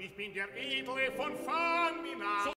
Ich bin der Edle von Faninal. So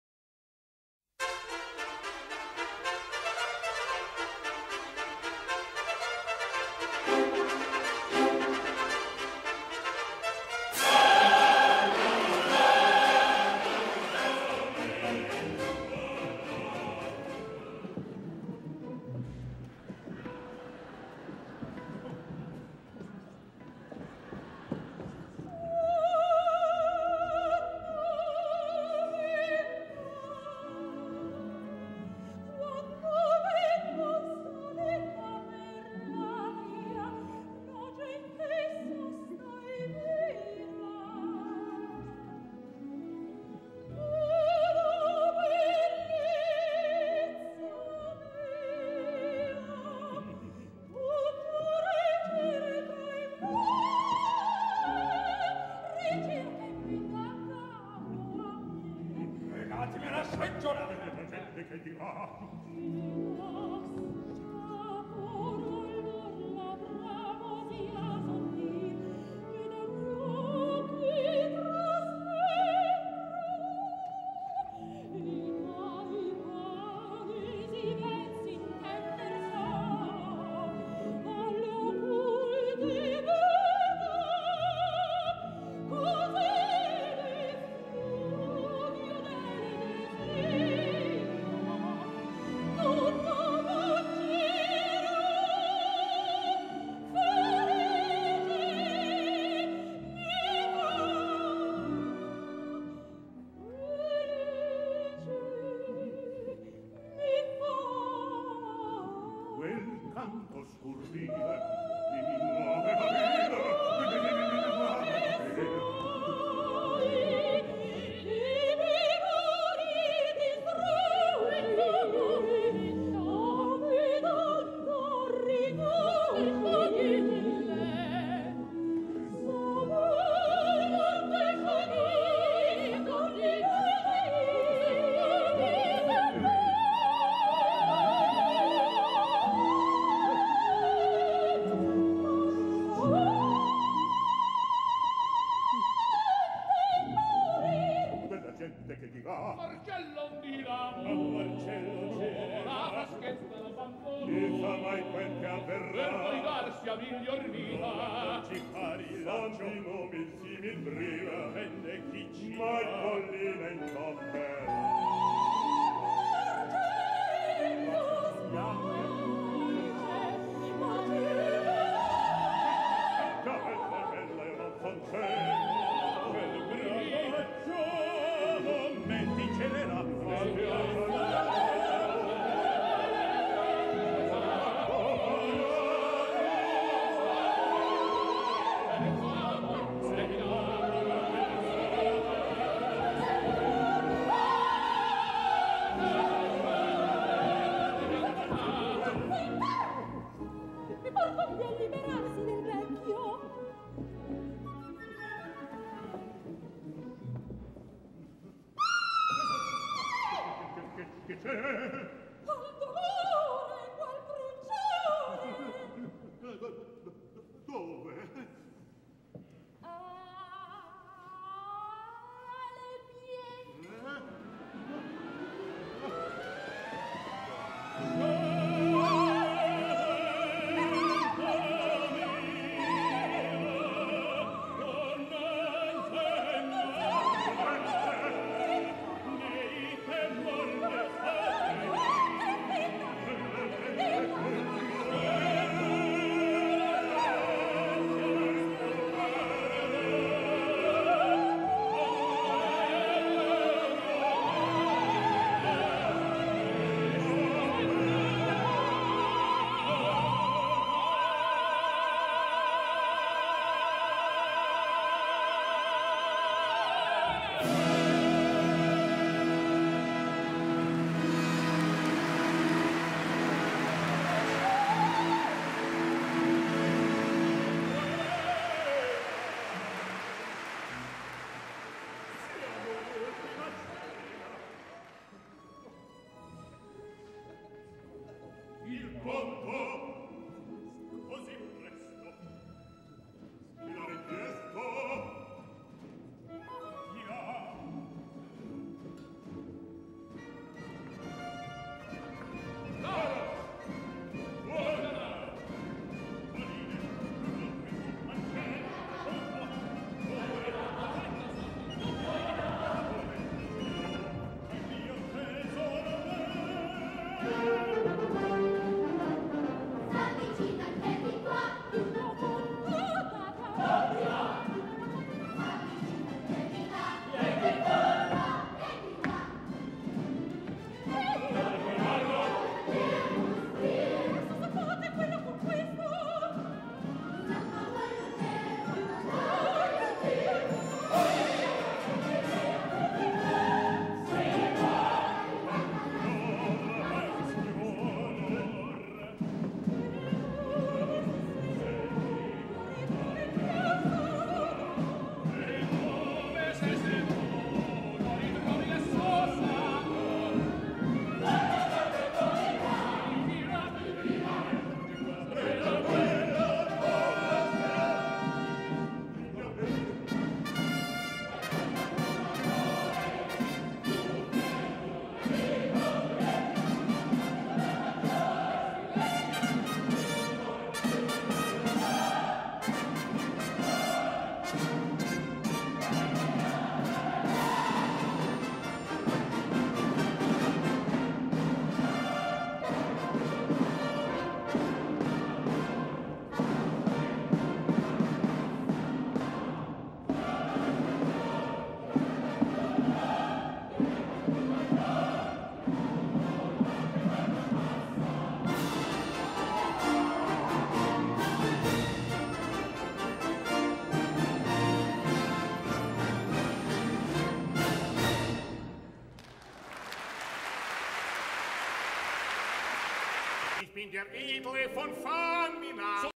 spingervidle von Faninal.